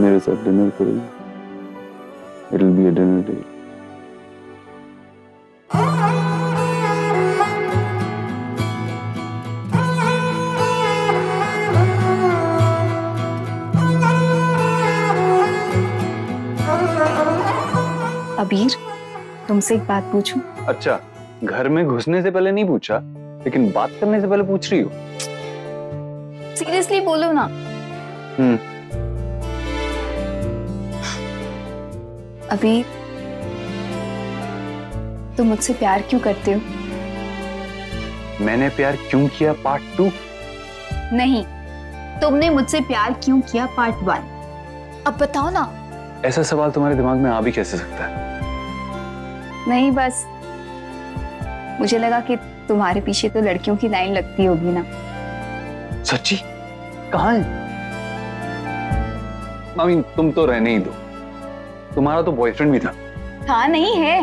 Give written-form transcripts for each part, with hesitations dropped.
मेरे साथ डिनर करेगी। It will be a dinner date. अबीर, तुमसे एक बात पूछूं? अच्छा, घर में घुसने से पहले नहीं पूछा, लेकिन बात करने से पहले पूछ रही हो। सीरियसली बोलो ना। अबीर, तुम मुझसे प्यार क्यों करते हो? मैंने प्यार क्यों किया पार्ट 2? नहीं, तुमने मुझसे प्यार क्यों किया पार्ट 1? अब बताओ ना। ऐसा सवाल तुम्हारे दिमाग में आ भी कैसे सकता है? नहीं, बस मुझे लगा कि तुम्हारे पीछे तो लड़कियों की लाइन लगती होगी ना। सच्ची? कहाँ है? मामी, तुम तो रहने ही दो। तुम्हारा तो बॉयफ्रेंड भी था। हाँ, नहीं है,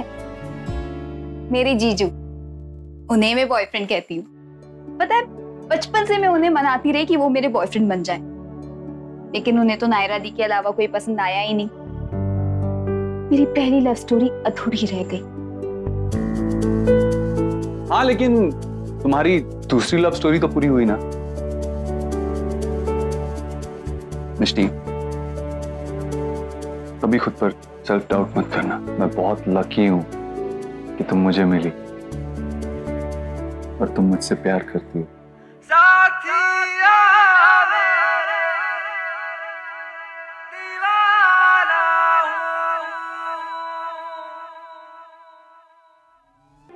मेरे जीजू। उन्हें मैं बॉयफ्रेंड कहती हूँ। पता है, बचपन से मैं उन्हें मनाती रही कि वो मेरे बॉयफ्रेंड बन जाए, लेकिन उन्हें तो नायरा दी के अलावा कोई पसंद आया ही नहीं। मेरी पहली लव स्टोरी अधूरी रह गई। हाँ, लेकिन तुम्हारी दूसरी लव स्टोरी तो पूरी हुई ना। मिष्टी, कभी खुद पर सेल्फ डाउट मत करना। मैं बहुत लकी हूं कि तुम मुझे मिली और तुम मुझसे प्यार करती हो।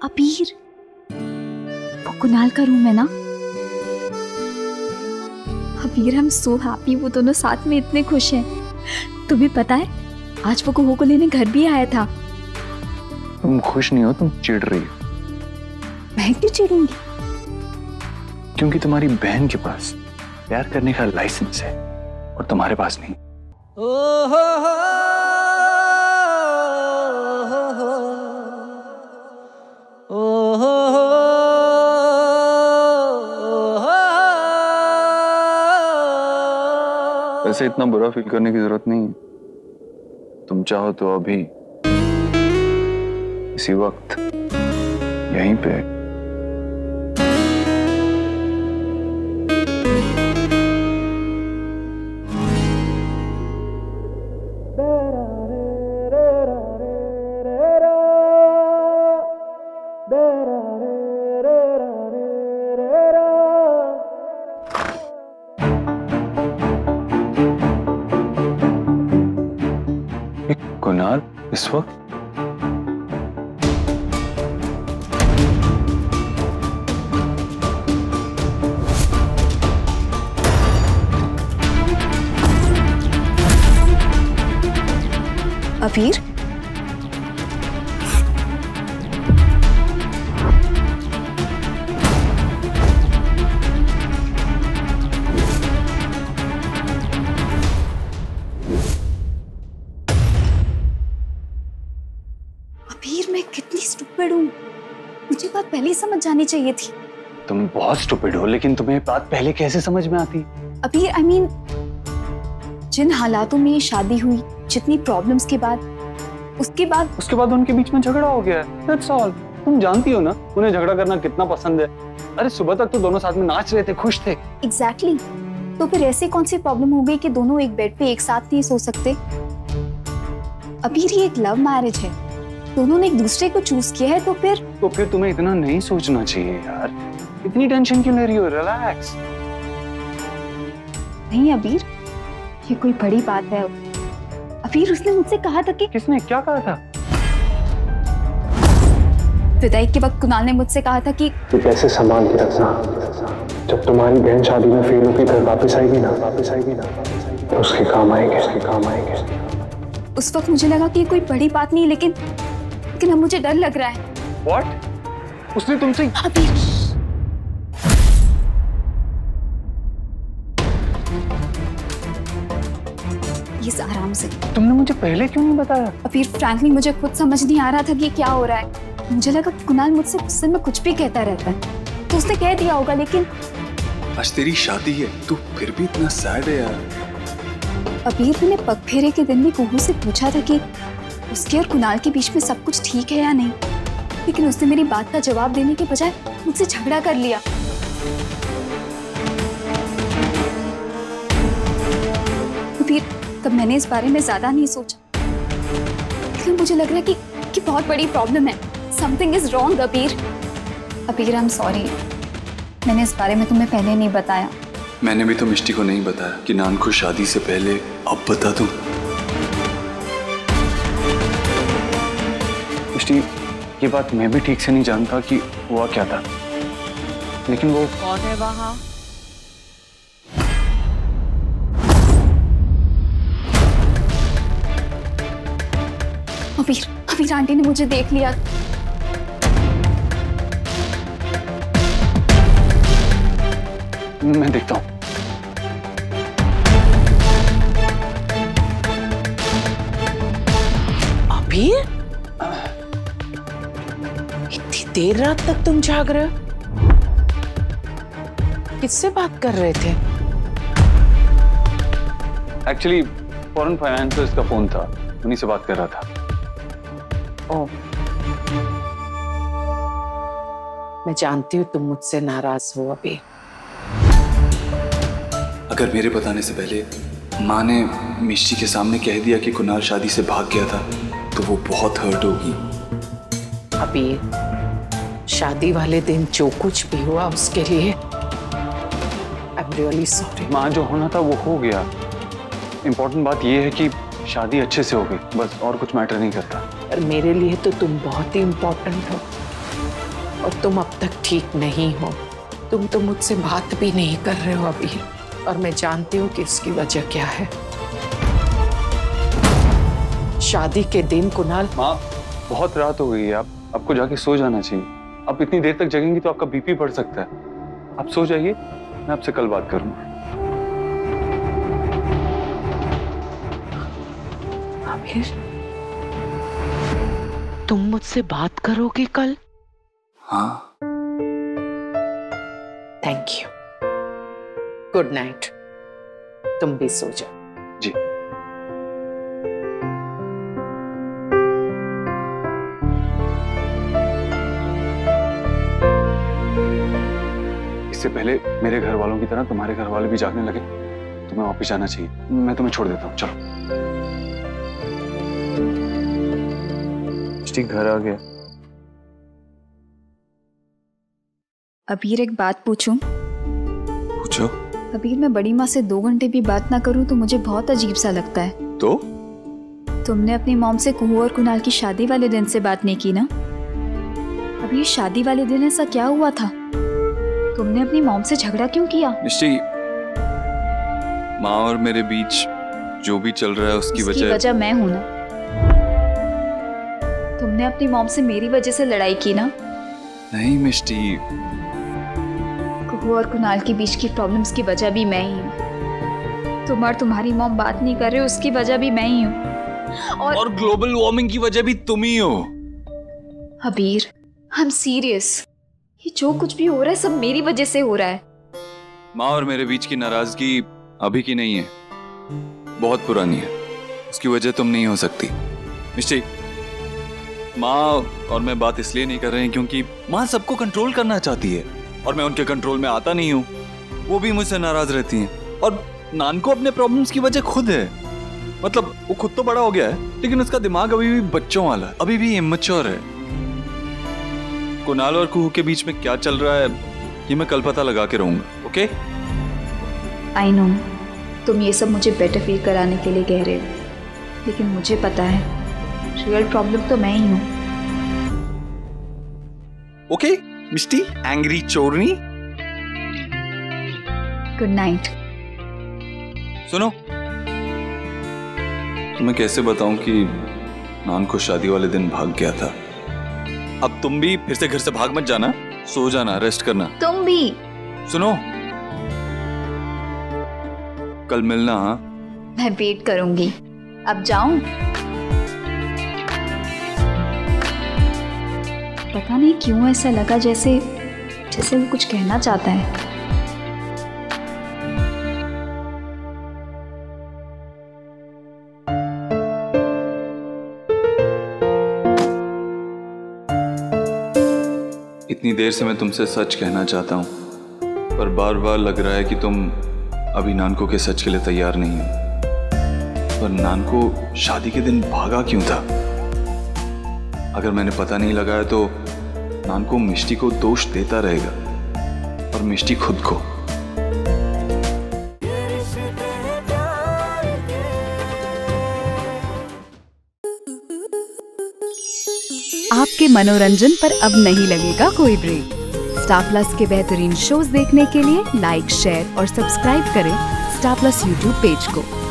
अबीर, वो कुणाल का रूम है ना? अबीर, हम सो हैप्पी, वो दोनों साथ में इतने खुश हैं। तुम्हें पता है, आज वो कुहो को लेने घर भी आया था। तुम खुश नहीं हो, तुम चिढ़ रही हो। मैं क्यों चिढ़ूंगी? क्योंकि तुम्हारी बहन के पास प्यार करने का लाइसेंस है और तुम्हारे पास नहीं। ऐसे इतना बुरा फील करने की जरूरत नहीं है। तुम चाहो तो अभी इसी वक्त यहीं पे कुणाल इस वक्त। अबीर, मैं कितनी स्टूपिड हूँ, मुझे बात पहले ही समझ जानी चाहिए थी। तुम बहुत स्टूपिड हो, लेकिन तुम्हें बात पहले कैसे समझ में आती? अभी आई मीन, जिन हालातों में शादी हुई, जितनी प्रॉब्लम्स के बाद, उसके बाद उनके बीच में झगड़ा हो गया है। That's all. तुम जानती हो ना उन्हें झगड़ा करना कितना पसंद है। अरे सुबह तक तो दोनों साथ में नाच रहे थे, खुश थे। एग्जैक्टली। तो फिर ऐसी कौन सी प्रॉब्लम हो गई कि दोनों एक बेड पे एक साथ नहीं सो सकते? अभी ये एक लव मैरिज है, दोनों ने एक दूसरे को चूज किया है, तो फिर तुम्हें इतना नहीं सोचना चाहिए यार। इतनी टेंशन क्यों ले रही हो? रिलैक्स। नहीं अबीर, ये कोई बड़ी बात है। अबीर, उसने मुझसे कहा था कि किसने क्या कहा था? विदाई के वक्त कुणाल ने मुझसे कहा था कि ये पैसे संभाल के रखना, जब तुम्हारी बहन शादी में फेल होकर घर वापस आएगी ना तो उसके काम आएंगे। उस वक्त मुझे लगा कि ये कोई बड़ी बात नहीं, लेकिन अब मुझे डर लग रहा है। What? उसने तुमसे? अबीर, ये आराम से। तुमने मुझे पहले क्यों नहीं बताया? अबीर, फ्रैंकली मुझे खुद समझ नहीं आ रहा था कि क्या हो रहा है। मुझे लगा कुणाल मुझसे गुस्से में कुछ भी कहता रहता है, तो उसने कह दिया होगा। लेकिन आज तेरी शादी है, तू फिर भी इतना सैड है यार। अबीर ने पग फेरे के दिन भी कुहू से पूछा था कि उसके और कुणाल के बीच में सब कुछ ठीक है या नहीं, लेकिन उसने मेरी बात का जवाब देने के बजाय मुझसे झगड़ा कर लिया। अबीर, तब मैंने इस बारे में ज्यादा नहीं सोचा, लेकिन मुझे लग रहा है कि बहुत बड़ी प्रॉब्लम है। समथिंग इज रॉन्ग अबीर। अबीर, आई एम सॉरी, मैंने इस बारे में तुम्हें पहले नहीं बताया। मैंने भी तो मिष्टी को नहीं बताया कि नान को शादी से पहले। अब बता दो मिष्टी, ये बात मैं भी ठीक से नहीं जानता कि हुआ क्या था, लेकिन वो कौन है वहाँ? अबीर, अबीर आंटी ने मुझे देख लिया। मैं देखता हूँ। अबीर, इतनी देर रात तक तुम जाग रहे हो? किससे बात कर रहे थे? एक्चुअली फॉरेन फाइनेंसर्स का फोन था, उन्हीं से बात कर रहा था। ओह, मैं जानती हूँ तुम मुझसे नाराज हो अबीर। अगर मेरे बताने से पहले माँ ने मिष्टी के सामने कह दिया कि कुणाल शादी से भाग गया था, तो वो बहुत हर्ट होगी। अबीर, शादी वाले दिन जो कुछ भी हुआ उसके लिए आई एम रियली सॉरी। माँ, जो होना था वो हो गया। इम्पोर्टेंट बात ये है कि शादी अच्छे से हो गई, बस, और कुछ मैटर नहीं करता। पर मेरे लिए तो तुम बहुत ही इम्पोर्टेंट हो, और तुम अब तक ठीक नहीं हो। तुम तो मुझसे बात भी नहीं कर रहे हो अबीर, और मैं जानती हूँ कि इसकी वजह क्या है। शादी के दिन कुणाल। माँ, बहुत रात हो गई है, आपको जाके सो जाना चाहिए। आप इतनी देर तक जगेंगी तो आपका बीपी बढ़ सकता है। आप सो जाइए, मैं आपसे कल बात करूँगा। आमिर, तुम मुझसे बात करोगे कल? हाँ। Thank you. Good night. तुम भी सो जाओ। जी। इससे पहले मेरे घर वालों की तरह तुम्हारे घर वाले भी जागने लगे। तुम्हें वापस जाना चाहिए। मैं तुम्हें छोड़ देता हूँ, चलो। ठीक, घर आ गया। अबीर, एक बात पूछूं? पूछो। अबीर, मैं बड़ी माँ से 2 घंटे भी बात ना करूं तो मुझे बहुत अजीब सा लगता है। तो तुमने अपनी मॉम से कुहू और कुणाल की शादी वाले दिन से बात नहीं की ना? अबीर, शादी वाले दिन ऐसा क्या हुआ था? तुमने अपनी मॉम से झगड़ा क्यों किया? मिष्टी, माँ और मेरे बीच जो भी चल रहा है उसकी वजह मैं हूं ना। तुमने अपनी मॉम से मेरी वजह से लड़ाई की ना? नहीं मिष्टी, और कुणाल के बीच की प्रॉब्लम्स की वजह भी मैं ही हूँ। तुम और तुम्हारी मॉम बात नहीं कर रहे, उसकी वजह भी मैं ही हूँ। और ग्लोबल वार्मिंग की वजह भी तुम ही हो। अबीर, आई एम सीरियस। ये जो कुछ भी हो रहा है सब मेरी वजह से हो रहा है। माँ और मेरे बीच की नाराजगी अभी की नहीं है, बहुत पुरानी है। उसकी वजह तुम नहीं हो सकती मिस्टी। माँ और मैं बात इसलिए नहीं कर रहे हैं क्योंकि माँ सबको कंट्रोल करना चाहती है और मैं उनके कंट्रोल में आता नहीं हूँ। वो भी मुझसे नाराज रहती हैं, और नान को अपने प्रॉब्लम्स की वजह खुद है। मतलब वो खुद तो बड़ा हो गया है, लेकिन उसका दिमाग अभी भी बच्चों वाला, अभी भी इमैच्योर है। कुणाल और कुहू के बीच में क्या चल रहा है ये मैं कल पता लगा के रहूंगा। ओके? आई नो तुम ये सब मुझे बेटर फील कराने के लिए कह रहे हो, लेकिन मुझे पता है रियल प्रॉब्लम तो मैं ही हूँ। ओके मिष्टी, एंग्री चोरनी, गुड नाइट। सुनो, तुम्हें कैसे बताऊं कि नान को शादी वाले दिन भाग गया था। अब तुम भी फिर से घर से भाग मत जाना, सो जाना, रेस्ट करना। तुम भी सुनो, कल मिलना। हाँ, मैं वेट करूंगी। अब जाऊं? पता नहीं क्यों ऐसा लगा जैसे जैसे वो कुछ कहना चाहता है। इतनी देर से मैं तुमसे सच कहना चाहता हूँ, पर बार बार लग रहा है कि तुम अभी नानको के सच के लिए तैयार नहीं हो। पर नानको शादी के दिन भागा क्यों था? अगर मैंने पता नहीं लगाया तो नानको मिष्टी को दोष देता रहेगा और मिष्टी खुद को। आपके मनोरंजन पर अब नहीं लगेगा कोई ब्रेक। स्टार प्लस के बेहतरीन शोज देखने के लिए लाइक, शेयर और सब्सक्राइब करें स्टार प्लस यूट्यूब पेज को।